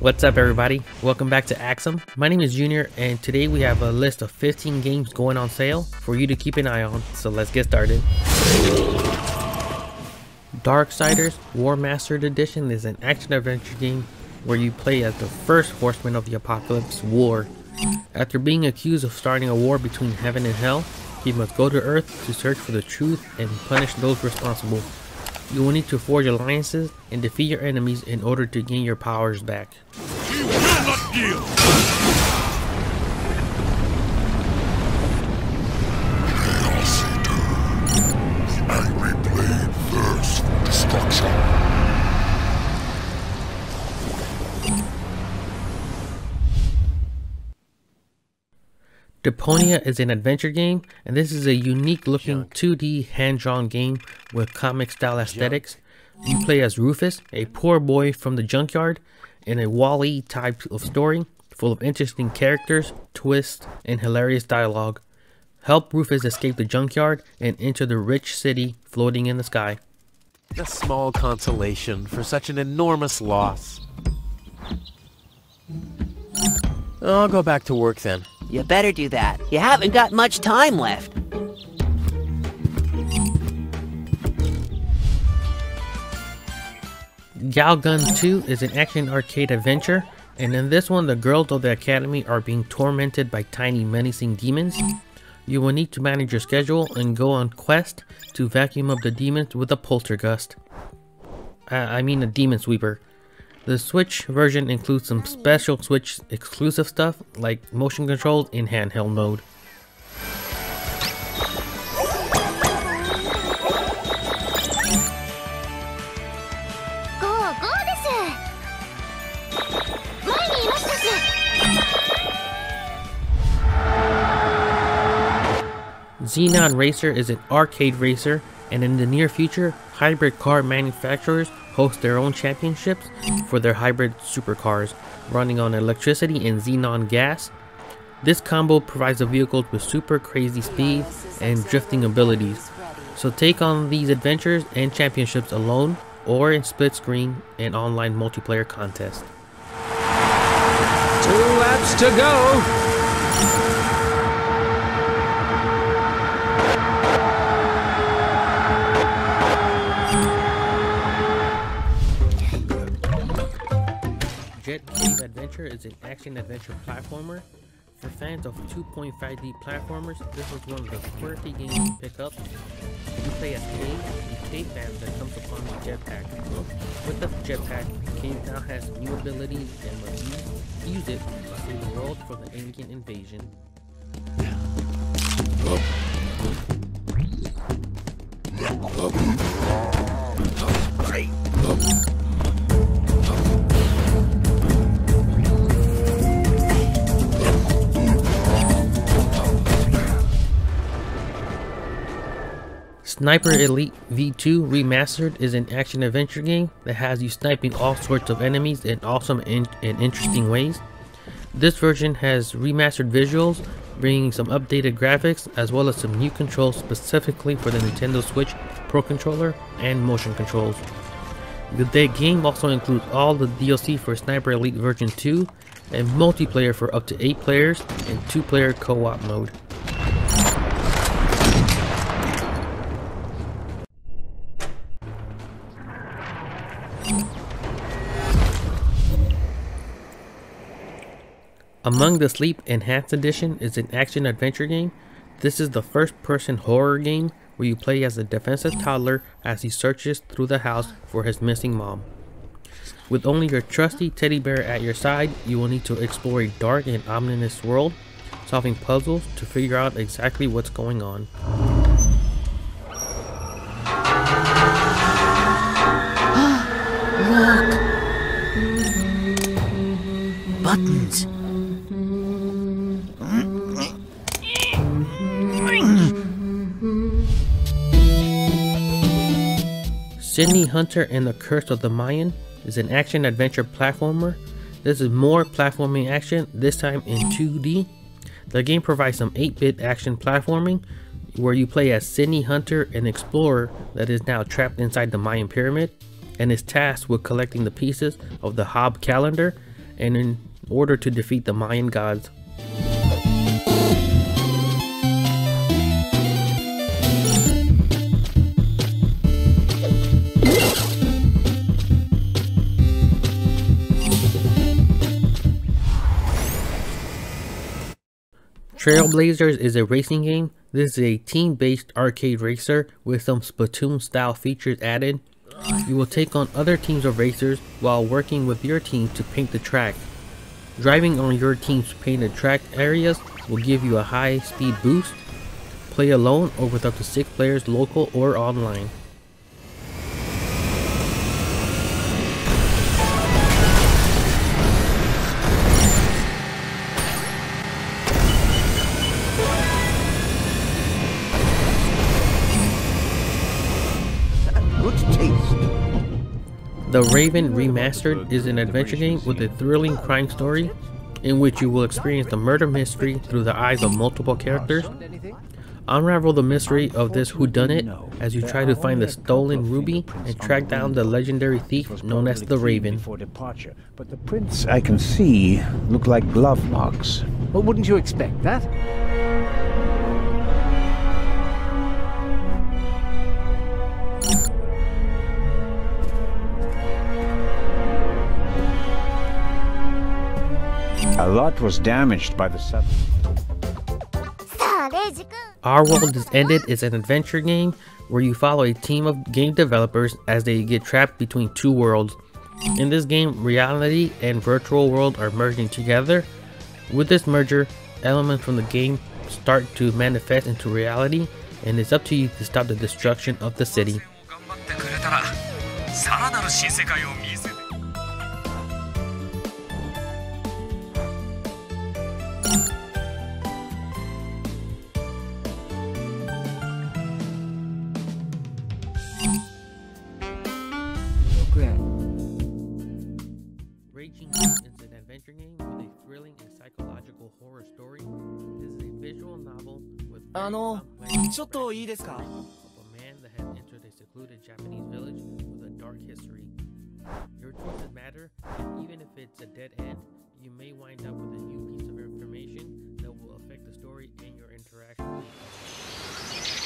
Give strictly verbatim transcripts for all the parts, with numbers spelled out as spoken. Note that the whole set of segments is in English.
What's up everybody, welcome back to Axom. My name is Junior and today we have a list of fifteen games going on sale for you to keep an eye on, so let's get started. Darksiders War Mastered Edition is an action adventure game where you play as the first horseman of the apocalypse, War. After being accused of starting a war between heaven and hell, he must go to earth to search for the truth and punish those responsible. You will need to forge alliances and defeat your enemies in order to gain your powers back. We will not yield. Chaos Eater. The angry blade thirsts for destruction. Deponia is an adventure game, and this is a unique looking two D hand-drawn game with comic style aesthetics. You play as Rufus, a poor boy from the junkyard, in a Wall-E type of story full of interesting characters, twists, and hilarious dialogue. Help Rufus escape the junkyard and enter the rich city floating in the sky. A small consolation for such an enormous loss. I'll go back to work then. You better do that. You haven't got much time left. Gal*Gun two is an action arcade adventure, and in this one the girls of the academy are being tormented by tiny menacing demons. You will need to manage your schedule and go on quest to vacuum up the demons with a poltergust. Uh, I mean a demon sweeper. The Switch version includes some special Switch exclusive stuff like motion controls in handheld mode. Xenon Racer is an arcade racer, and in the near future, hybrid car manufacturers host their own championships for their hybrid supercars, running on electricity and xenon gas. This combo provides the vehicles with super crazy speed and drifting abilities. So take on these adventures and championships alone or in split screen and online multiplayer contest. Two laps to go! Jet Kave Adventure is an action-adventure platformer. For fans of two point five D platformers, this was one of the quirky games to pick up. You play as Kave, the cave man that comes upon the jetpack. With the jetpack, Kave now has new abilities and must use it to save the world from the alien invasion. Sniper Elite V two Remastered is an action-adventure game that has you sniping all sorts of enemies in awesome and interesting ways. This version has remastered visuals, bringing some updated graphics as well as some new controls specifically for the Nintendo Switch Pro Controller and motion controls. The game also includes all the D L C for Sniper Elite version two and multiplayer for up to eight players and two player co-op mode. Among the Sleep Enhanced Edition is an action-adventure game. This is the first-person horror game where you play as a defensive toddler as he searches through the house for his missing mom. With only your trusty teddy bear at your side, you will need to explore a dark and ominous world, solving puzzles to figure out exactly what's going on. Look! Buttons! Sydney Hunter and the Curse of the Mayan is an action-adventure platformer. This is more platforming action, this time in two D. The game provides some eight bit action platforming where you play as Sydney Hunter, an explorer that is now trapped inside the Mayan pyramid and is tasked with collecting the pieces of the Hob calendar and in order to defeat the Mayan gods. Trailblazers is a racing game. This is a team-based arcade racer with some Splatoon-style features added. You will take on other teams of racers while working with your team to paint the track. Driving on your team's painted track areas will give you a high-speed boost. Play alone or with up to six players, local or online. The Raven Remastered is an adventure game with a thrilling crime story in which you will experience the murder mystery through the eyes of multiple characters. Unravel the mystery of this whodunit as you try to find the stolen ruby and track down the legendary thief known as the Raven. But the prints I can see look like glove marks. Well, wouldn't you expect that? A lot was damaged by the sudden. Our World Is Ended is an adventure game where you follow a team of game developers as they get trapped between two worlds. In this game, reality and virtual world are merging together. With this merger, elements from the game start to manifest into reality, and it's up to you to stop the destruction of the city. Raging Loop is an adventure game with a thrilling and psychological horror story. This is a visual novel with a man that has entered a secluded Japanese village with a dark history. Your choices matter, and even if it's a dead end, you may wind up with a new piece of information that will affect the story and your interaction with it.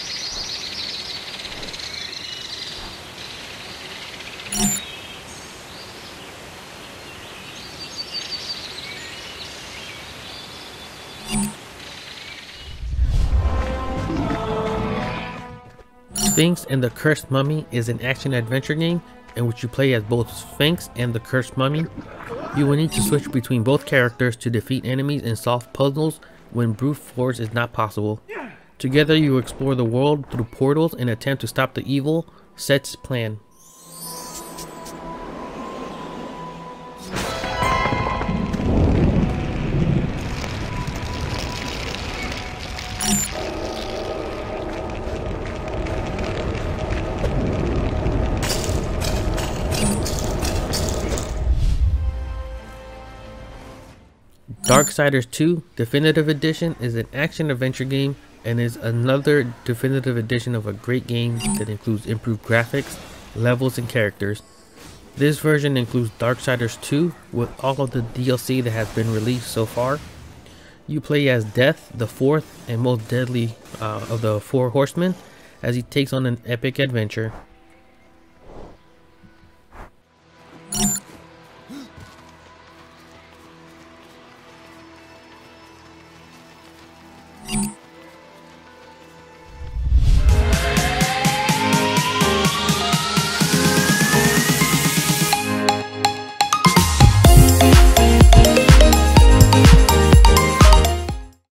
Sphinx and the Cursed Mummy is an action-adventure game in which you play as both Sphinx and the Cursed Mummy. You will need to switch between both characters to defeat enemies and solve puzzles when brute force is not possible. Together you explore the world through portals and attempt to stop the evil Set's plan. Darksiders two Definitive Edition is an action-adventure game and is another definitive edition of a great game that includes improved graphics, levels, and characters. This version includes Darksiders two with all of the D L C that has been released so far. You play as Death, the fourth and most deadly uh, of the four horsemen, as he takes on an epic adventure.